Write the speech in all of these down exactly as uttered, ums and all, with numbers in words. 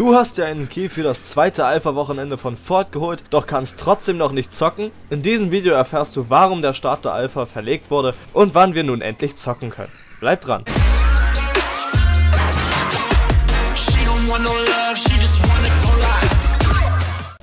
Du hast ja einen Key für das zweite Alpha-Wochenende von Fault geholt, doch kannst trotzdem noch nicht zocken. In diesem Video erfährst du, warum der Start der Alpha verlegt wurde und wann wir nun endlich zocken können. Bleib dran!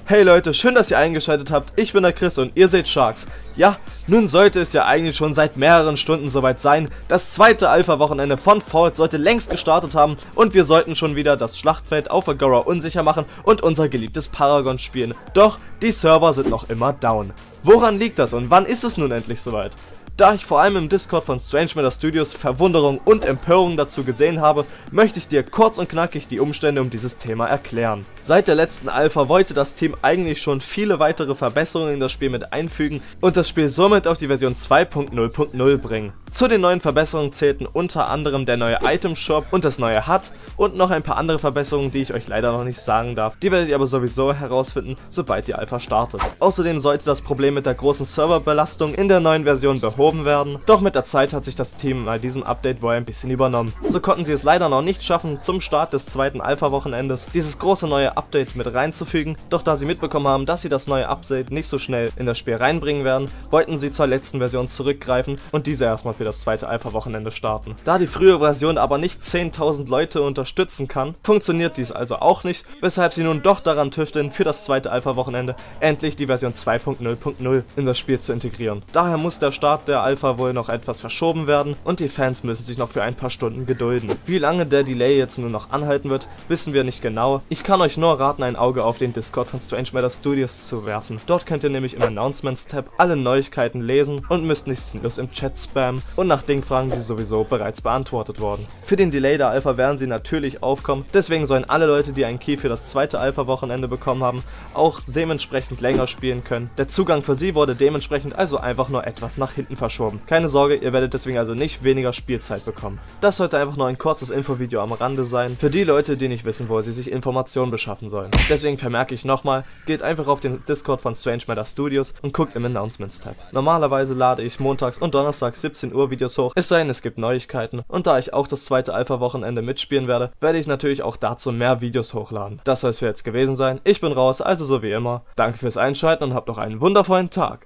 Hey Leute, schön, dass ihr eingeschaltet habt. Ich bin der Chris und ihr seht Sharks. Ja, nun sollte es ja eigentlich schon seit mehreren Stunden soweit sein. Das zweite Alpha-Wochenende von Fault sollte längst gestartet haben und wir sollten schon wieder das Schlachtfeld auf Agora unsicher machen und unser geliebtes Paragon spielen. Doch die Server sind noch immer down. Woran liegt das und wann ist es nun endlich soweit? Da ich vor allem im Discord von Strange Matter Studios Verwunderung und Empörung dazu gesehen habe, möchte ich dir kurz und knackig die Umstände um dieses Thema erklären. Seit der letzten Alpha wollte das Team eigentlich schon viele weitere Verbesserungen in das Spiel mit einfügen und das Spiel somit auf die Version zwei punkt null punkt null bringen. Zu den neuen Verbesserungen zählten unter anderem der neue Item Shop und das neue H U D und noch ein paar andere Verbesserungen, die ich euch leider noch nicht sagen darf. Die werdet ihr aber sowieso herausfinden, sobald die Alpha startet. Außerdem sollte das Problem mit der großen Serverbelastung in der neuen Version behoben werden. Doch mit der Zeit hat sich das Team bei diesem Update wohl ein bisschen übernommen. So konnten sie es leider noch nicht schaffen, zum Start des zweiten Alpha-Wochenendes dieses große neue Update mit reinzufügen. Doch da sie mitbekommen haben, dass sie das neue Update nicht so schnell in das Spiel reinbringen werden, wollten sie zur letzten Version zurückgreifen und diese erstmal für das zweite Alpha-Wochenende starten. Da die frühe Version aber nicht zehntausend Leute unterstützen kann, funktioniert dies also auch nicht, weshalb sie nun doch daran tüfteln, für das zweite Alpha-Wochenende endlich die Version zwei punkt null punkt null in das Spiel zu integrieren. Daher muss der Start der Alpha wohl noch etwas verschoben werden und die Fans müssen sich noch für ein paar Stunden gedulden. Wie lange der Delay jetzt nur noch anhalten wird, wissen wir nicht genau. Ich kann euch nur raten, ein Auge auf den Discord von Strange Matter Studios zu werfen. Dort könnt ihr nämlich im Announcements-Tab alle Neuigkeiten lesen und müsst nicht sinnlos im Chat spammen und nach Dingen fragen, die sowieso bereits beantwortet wurden. Für den Delay der Alpha werden sie natürlich aufkommen, deswegen sollen alle Leute, die einen Key für das zweite Alpha-Wochenende bekommen haben, auch dementsprechend länger spielen können. Der Zugang für sie wurde dementsprechend also einfach nur etwas nach hinten verschoben. Verschoben. Keine Sorge, ihr werdet deswegen also nicht weniger Spielzeit bekommen. Das sollte einfach nur ein kurzes Infovideo am Rande sein, für die Leute, die nicht wissen, wo sie sich Informationen beschaffen sollen. Deswegen vermerke ich nochmal, geht einfach auf den Discord von Strange Matter Studios und guckt im Announcements-Tab. Normalerweise lade ich montags und donnerstags siebzehn Uhr Videos hoch, es sei denn, es gibt Neuigkeiten. Und da ich auch das zweite Alpha-Wochenende mitspielen werde, werde ich natürlich auch dazu mehr Videos hochladen. Das soll es für jetzt gewesen sein. Ich bin raus, also so wie immer. Danke fürs Einschalten und habt noch einen wundervollen Tag.